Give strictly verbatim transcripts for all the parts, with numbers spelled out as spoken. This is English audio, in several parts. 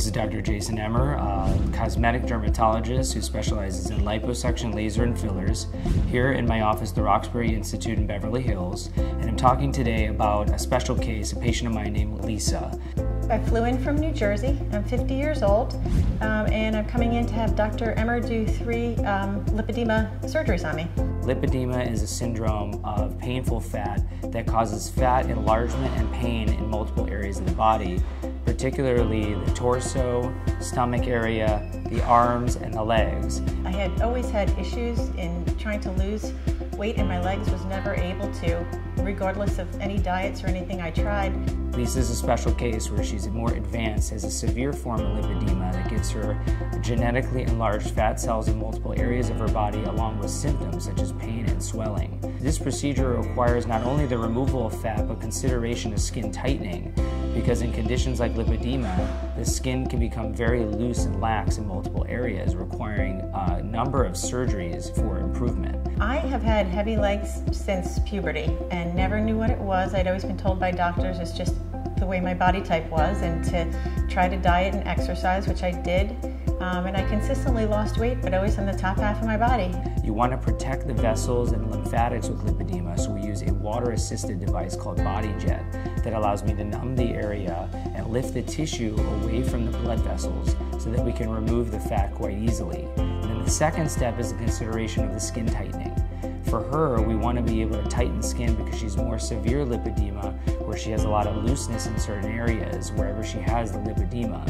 This is Doctor Jason Emer, a cosmetic dermatologist who specializes in liposuction, laser, and fillers, here in my office, the Roxbury Institute in Beverly Hills, and I'm talking today about a special case, a patient of mine named Lisa. I flew in from New Jersey. I'm fifty years old, um, and I'm coming in to have Doctor Emer do three um, lipedema surgeries on me. Lipedema is a syndrome of painful fat that causes fat enlargement and pain in multiple areas of the body, particularly the torso, stomach area, the arms, and the legs. I had always had issues in trying to lose weight in my legs, was never able to, regardless of any diets or anything I tried. Lisa is a special case where she's more advanced, has a severe form of lipedema that gives her genetically enlarged fat cells in multiple areas of her body, along with symptoms such as pain and swelling. This procedure requires not only the removal of fat, but consideration of skin tightening, because in conditions like lipedema, the skin can become very loose and lax in multiple areas, requiring a number of surgeries for improvement. I have had heavy legs since puberty and never knew what it was. I'd always been told by doctors it's just the way my body type was, and to try to diet and exercise, which I did. Um, and I consistently lost weight, but always on the top half of my body. You want to protect the vessels and lymphatics with lipedema, so we use a water-assisted device called BodyJet that allows me to numb the area and lift the tissue away from the blood vessels so that we can remove the fat quite easily. And then the second step is the consideration of the skin tightening. For her, we want to be able to tighten skin because she's more severe lipedema, where she has a lot of looseness in certain areas wherever she has the lipedema.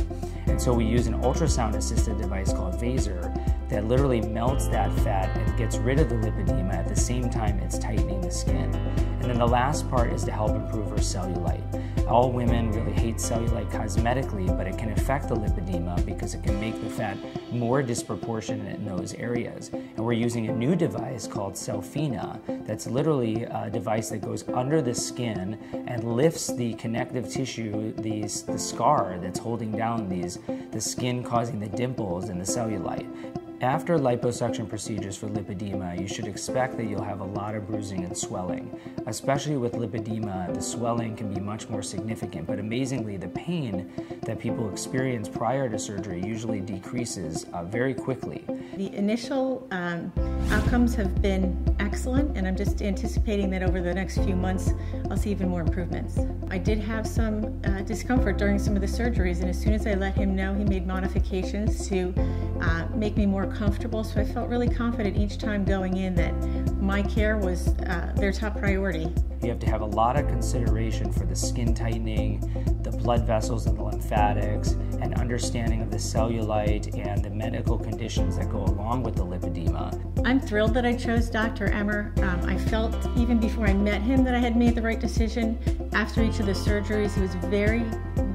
And so we use an ultrasound-assisted device called VASER that literally melts that fat and gets rid of the lipedema at the same time it's tightening the skin. And then the last part is to help improve her cellulite. All women really hate cellulite cosmetically, but it can affect the lipedema because it can make the fat more disproportionate in those areas. And we're using a new device called Cellfina that's literally a device that goes under the skin and lifts the connective tissue, these, the scar that's holding down these, the skin causing the dimples and the cellulite. After liposuction procedures for lipedema, you should expect that you'll have a lot of bruising and swelling. Especially with lipedema, the swelling can be much more significant, but amazingly, the pain that people experience prior to surgery usually decreases uh, very quickly. The initial um, outcomes have been excellent, and I'm just anticipating that over the next few months, I'll see even more improvements. I did have some uh, discomfort during some of the surgeries, and as soon as I let him know, he made modifications to uh, make me more comfortable, so I felt really confident each time going in that my care was uh, their top priority. You have to have a lot of consideration for the skin tightening, the blood vessels and the lymphatics, and understanding of the cellulite and the medical conditions that go along with the lipedema. I'm thrilled that I chose Doctor Emer. Um, I felt even before I met him that I had made the right decision. After each of the surgeries, he was very,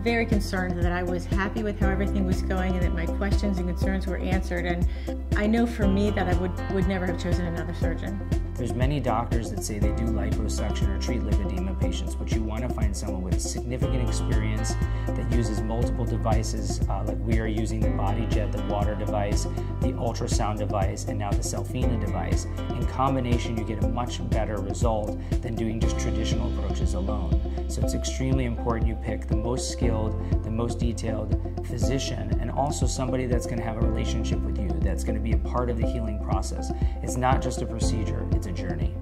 very concerned that I was happy with how everything was going and that my questions and concerns were answered. And I know for me that I would, would never have chosen another surgeon. There's many doctors that say they do liposuction or treat lipedema patients, but you want to find someone with significant experience that uses multiple devices, uh, like we are using the BodyJet, the water device, the ultrasound device, and now the Cellfina device. In combination, you get a much better result than doing just traditional approaches alone. So it's extremely important you pick the most skilled, the most detailed physician, and also somebody that's going to have a relationship with you, that's going to be a part of the healing process. It's not just a procedure, it's a journey.